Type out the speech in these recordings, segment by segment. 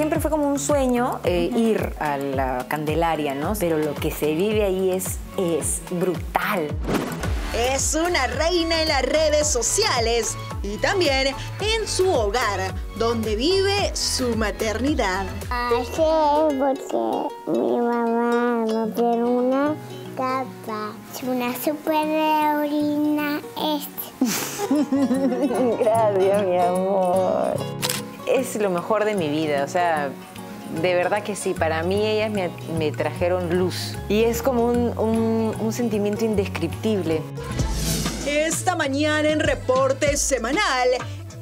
siempre fue como un sueño ir a la Candelaria, ¿no? Pero lo que se vive ahí es brutal. Es una reina en las redes sociales y también en su hogar, donde vive su maternidad. Ayer, porque mi mamá me dio una capa, una super de orina Gracias, mi amor. Es lo mejor de mi vida, o sea, de verdad que sí. Para mí ellas me trajeron luz. Y es como un sentimiento indescriptible. Esta mañana en Reporte Semanal,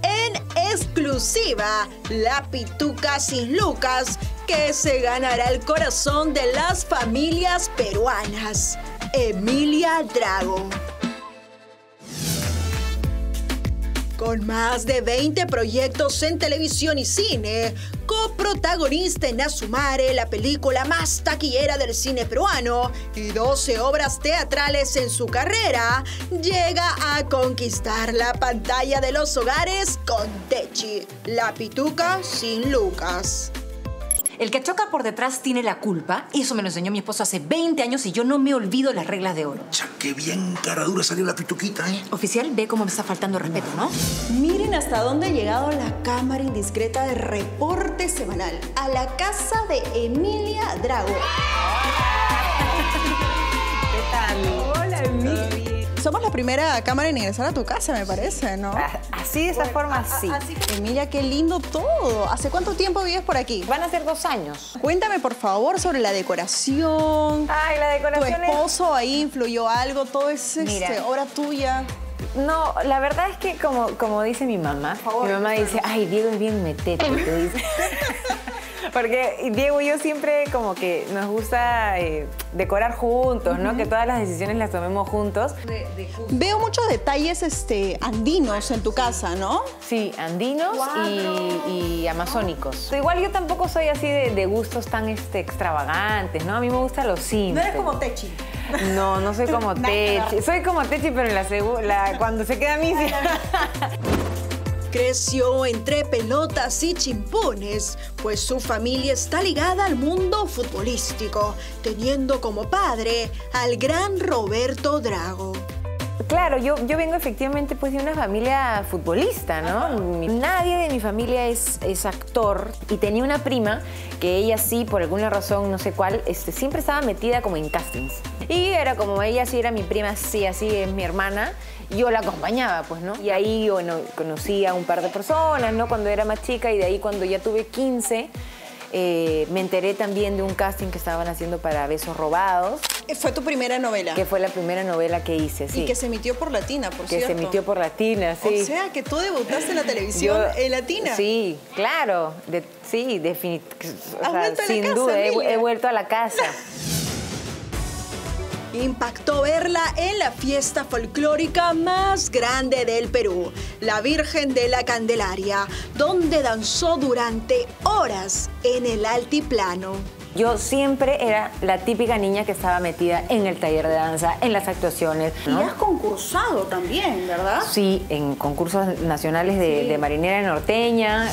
en exclusiva, la Pituca sin Lucas, que se ganará el corazón de las familias peruanas. Emilia Drago. Con más de 20 proyectos en televisión y cine, coprotagonista en Asu Mare, la película más taquillera del cine peruano, y 12 obras teatrales en su carrera, llega a conquistar la pantalla de los hogares con Techi, la Pituca sin Lucas. El que choca por detrás tiene la culpa. Eso me lo enseñó mi esposo hace 20 años y yo no me olvido las reglas de oro. Ya, qué bien cara dura salió la Pituquita, ¿eh? Oficial, ve cómo me está faltando respeto, ¿no? Miren hasta dónde ha llegado la cámara indiscreta de Reporte Semanal. A la casa de Emilia Drago. ¿Qué tal? Hola, Emilia. Somos la primera cámara en ingresar a tu casa, me parece, ¿no? Así, de esa forma, sí. Emilia, qué lindo todo. ¿Hace cuánto tiempo vives por aquí? Van a ser 2 años. Cuéntame, por favor, sobre la decoración. Ay, la decoración. ¿Tu esposo ahí influyó algo? ¿Todo es obra tuya? No, la verdad es que, como dice mi mamá, mi mamá dice, ay, Diego es bien metete, te dice. Porque Diego y yo siempre como que nos gusta decorar juntos, ¿no? Que todas las decisiones las tomemos juntos. Veo muchos detalles andinos en tu casa, ¿no? Sí, andinos y amazónicos. Igual yo tampoco soy así de gustos tan extravagantes, ¿no? A mí me gustan los simples. ¿No eres como Techi? No, no soy como Techi. Soy como Techi, pero en cuando se queda mí. Creció entre pelotas y chimpones, pues su familia está ligada al mundo futbolístico, teniendo como padre al gran Roberto Drago. Claro, yo vengo efectivamente pues de una familia futbolista, ¿no? Nadie de mi familia es actor, y tenía una prima que ella sí, por alguna razón, no sé cuál, siempre estaba metida como en castings. Y era como ella sí era mi prima, sí, así es mi hermana, yo la acompañaba, pues, ¿no? Y ahí, bueno, conocí a un par de personas, ¿no? Cuando era más chica, y de ahí cuando ya tuve 15... me enteré también de un casting que estaban haciendo para Besos Robados. ¿Fue tu primera novela? Que fue la primera novela que hice, sí. Y que se emitió por Latina, por cierto. Que se emitió por Latina, sí. O sea, que tú debutaste en la televisión Latina. Sí, claro. Sí, definitivamente. ¿Has vuelto a la casa, sin duda, he vuelto a la casa. Impactó verla en la fiesta folclórica más grande del Perú, la Virgen de la Candelaria, donde danzó durante horas en el altiplano. Yo siempre era la típica niña que estaba metida en el taller de danza, en las actuaciones, ¿no? Y has concursado también, ¿verdad? Sí, en concursos nacionales de marinera norteña.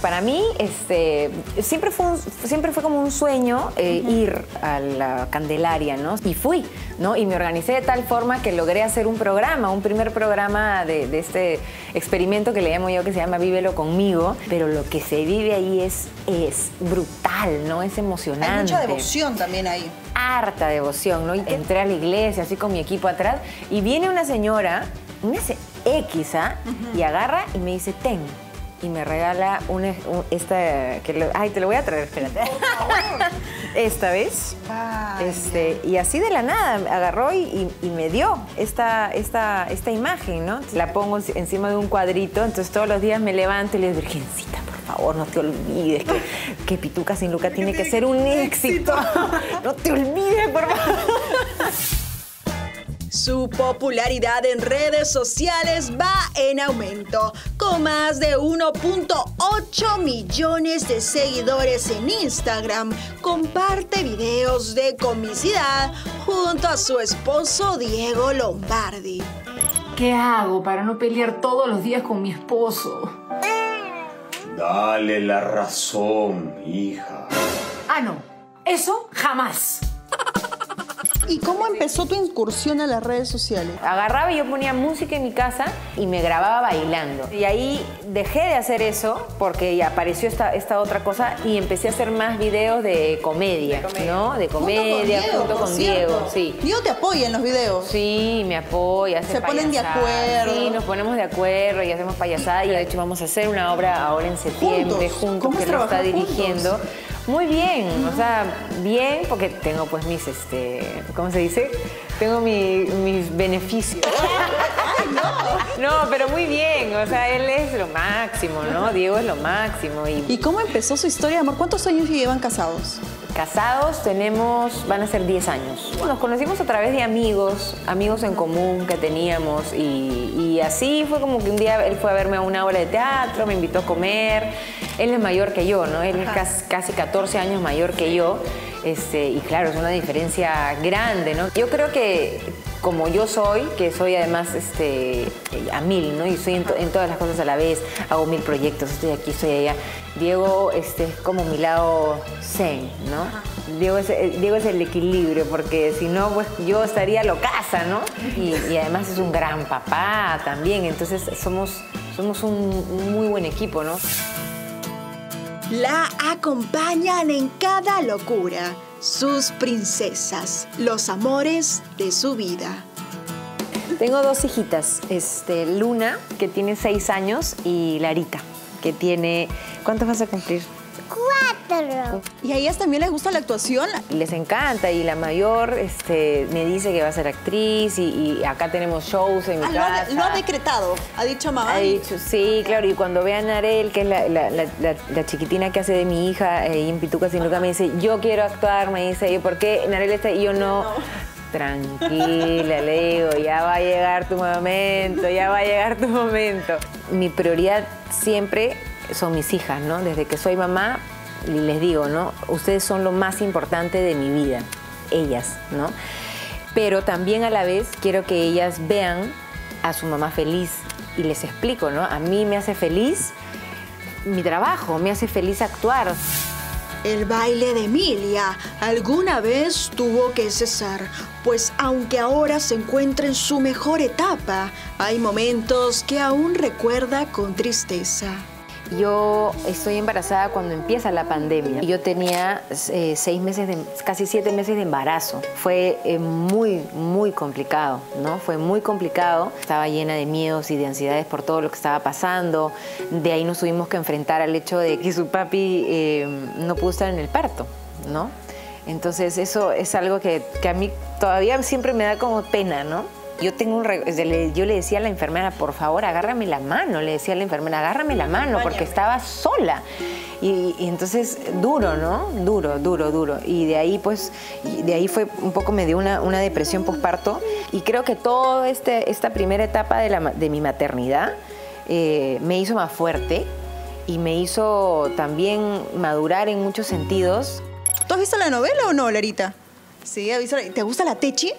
Para mí, siempre fue como un sueño ir a la Candelaria, ¿no? Y fui, ¿no? Y me organicé de tal forma que logré hacer un primer programa de este experimento que le llamo yo, que se llama Vívelo Conmigo. Pero lo que se vive ahí es brutal, ¿no? Es emocionante. Hay mucha devoción también ahí. Harta devoción, ¿no? Y entré a la iglesia, así con mi equipo atrás, y viene una señora, una X, ¿ah? Y agarra y me dice, ten. Y me regala ay, te lo voy a traer, espérate. Esta vez. Ay, y así de la nada agarró y me dio esta imagen, ¿no? La pongo encima de un cuadrito, entonces todos los días me levanto y le digo, Virgencita, por favor, no te olvides que Pituca sin Lucas tiene que ser un éxito. No te olvides, por favor. su popularidad en redes sociales va en aumento, con más de 1.8 millones de seguidores en Instagram. Comparte videos de comicidad junto a su esposo Diego Lombardi. ¿Qué hago para no pelear todos los días con mi esposo? Dale la razón, hija. Ah, no. Eso jamás. ¿Y cómo empezó tu incursión a las redes sociales? Agarraba y yo ponía música en mi casa y me grababa bailando. Y ahí dejé de hacer eso porque apareció esta otra cosa y empecé a hacer más videos de comedia, ¿no? De comedia, junto con Diego, sí. ¿Diego te apoya en los videos? Sí, me apoya. Se ponen de acuerdo. Sí, nos ponemos de acuerdo y hacemos payasada. Y de hecho vamos a hacer una obra ahora en septiembre juntos que lo está dirigiendo. Muy bien, o sea, bien, porque tengo pues mis, ¿cómo se dice? Tengo mis beneficios. No, pero muy bien, o sea, él es lo máximo, ¿no? Diego es lo máximo. ¿Y cómo empezó su historia de amor? ¿Cuántos años llevan casados? Casados tenemos, van a ser 10 años. Nos conocimos a través de amigos en común que teníamos y así fue como que un día él fue a verme a una obra de teatro, me invitó a comer. Él es mayor que yo, ¿no? Él es casi 14 años mayor que yo. Y claro, es una diferencia grande, ¿no? Yo creo que como yo soy, que soy además a mil, ¿no? Y soy en todas las cosas a la vez, hago mil proyectos, estoy aquí, estoy allá. Diego es como mi lado zen, ¿no? Diego es el equilibrio, porque si no, pues yo estaría locaza, ¿no? Y además es un gran papá también, entonces somos un muy buen equipo, ¿no? La acompañan en cada locura, sus princesas, los amores de su vida. Tengo dos hijitas, Luna, que tiene 6 años, y Larita, que tiene... ¿Cuántos vas a cumplir? 4. ¿Y a ellas también les gusta la actuación? Les encanta, y la mayor me dice que va a ser actriz, y acá tenemos shows en mi casa. Lo ha decretado, ha dicho mamá. Ha dicho, sí, claro, y cuando ve a Narel, que es la chiquitina que hace de mi hija, y en Pituca sin Lucas, me dice, yo quiero actuar, me dice, ¿por qué Narel está? Y yo no. Tranquila, le digo, ya va a llegar tu momento, ya va a llegar tu momento. Mi prioridad siempre son mis hijas, ¿no? Desde que soy mamá, les digo, ¿no? Ustedes son lo más importante de mi vida, ellas, ¿no? Pero también a la vez quiero que ellas vean a su mamá feliz y les explico, ¿no? A mí me hace feliz mi trabajo, me hace feliz actuar. El baile de Emilia alguna vez tuvo que cesar, pues aunque ahora se encuentra en su mejor etapa, hay momentos que aún recuerda con tristeza. Yo estoy embarazada cuando empieza la pandemia. Yo tenía 6 meses, casi 7 meses de embarazo. Fue muy, muy complicado, ¿no? Fue muy complicado. Estaba llena de miedos y de ansiedades por todo lo que estaba pasando. De ahí nos tuvimos que enfrentar al hecho de que su papi no pudo estar en el parto, ¿no? Entonces eso es algo que a mí todavía siempre me da como pena, ¿no? Yo le decía a la enfermera, por favor, agárrame la mano. Le decía a la enfermera, agárrame la mano, porque estaba sola. Y entonces, duro, ¿no? Duro, duro, duro. Y de ahí, pues, fue un poco, me dio una depresión posparto. Y creo que toda esta primera etapa de mi maternidad me hizo más fuerte y me hizo también madurar en muchos sentidos. ¿Tú has visto la novela o no, Larita? Sí, he visto. ¿Te gusta la Techi?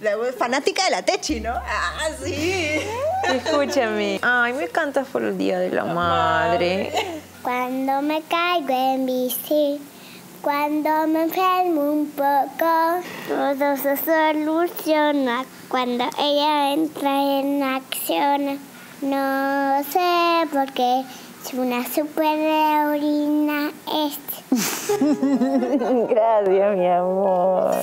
La fanática de la Techi, ¿no? ¡Ah, sí! Escúchame. Ay, me cantas por el Día de la Madre. Cuando me caigo en bici, cuando me enfermo un poco, todo se soluciona cuando ella entra en acción. No sé por qué, es una superheroína esta. Gracias, mi amor.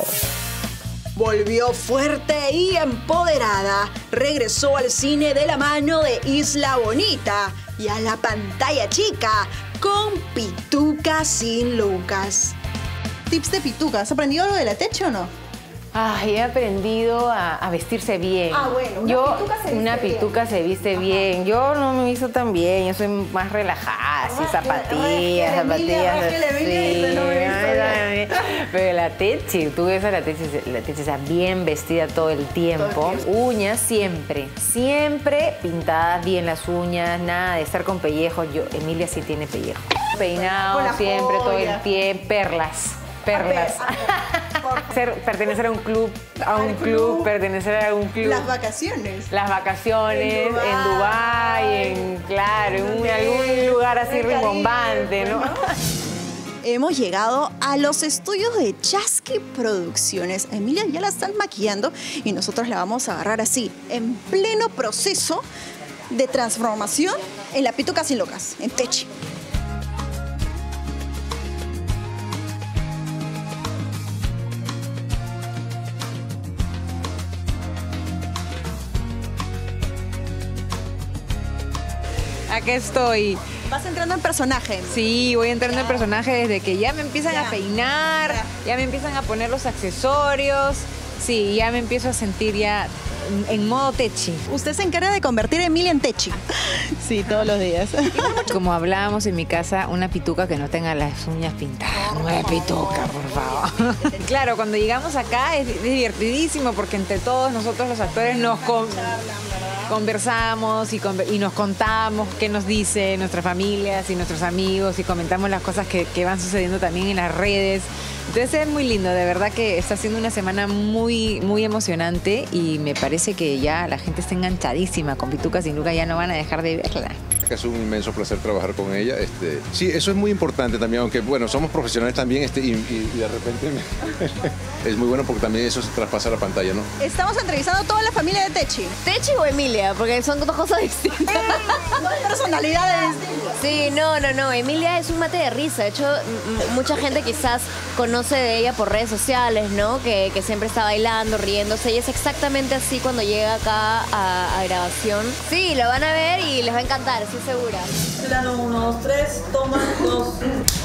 Volvió fuerte y empoderada. Regresó al cine de la mano de Isla Bonita y a la pantalla chica con Pituca sin Lucas. Tips de Pituca. ¿Has aprendido algo de la Techi o no? Ay, he aprendido a vestirse bien. Ah, bueno, una pituca se viste bien. Yo no me visto tan bien, yo soy más relajada, así, zapatillas. Pero la Techi, tú ves a la Techi está bien vestida todo el tiempo. Uñas siempre, siempre pintadas bien las uñas, nada de estar con pellejos. Yo, Emilia sí tiene pellejo. Peinado siempre, todo el tiempo, perlas. Perlas. Pertenecer a un club, Las vacaciones. En Dubái, en algún lugar así rimbombante, ¿no? Hemos llegado a los estudios de Chasqui Producciones. A Emilia ya la están maquillando y nosotros la vamos a agarrar así, en pleno proceso de transformación en la Pituca sin Lucas, en Techi. Aquí estoy. ¿Vas entrando en personaje? Sí, voy entrando en personaje desde que ya me empiezan a peinar, ya me empiezan a poner los accesorios. Sí, ya me empiezo a sentir ya en modo Techi. Usted se encarga de convertir a Emilia en Techi. Sí, todos los días. Como hablábamos en mi casa, una pituca que no tenga las uñas pintadas. Por favor. Claro, cuando llegamos acá es divertidísimo porque entre todos nosotros los actores nos conversamos y nos contamos qué nos dicen nuestras familias y nuestros amigos y comentamos las cosas que van sucediendo también en las redes. Entonces es muy lindo, de verdad que está siendo una semana muy, muy emocionante y me parece que ya la gente está enganchadísima con Pituca sin Lucas, ya no van a dejar de verla. Es un inmenso placer trabajar con ella. Sí, eso es muy importante también, aunque bueno, somos profesionales también y de repente es muy bueno porque también eso se traspasa a la pantalla, ¿no? Estamos entrevistando a toda la familia de Techi. ¿Techi o Emilia? Porque son dos cosas distintas. Dos personalidades distintas. Sí, no. Emilia es un mate de risa. De hecho, mucha gente quizás conoce de ella por redes sociales, ¿no? Que siempre está bailando, riéndose. Ella es exactamente así cuando llega acá a grabación. Sí, lo van a ver y les va a encantar. Estoy segura. Plano 1, 2, 3, toma 2.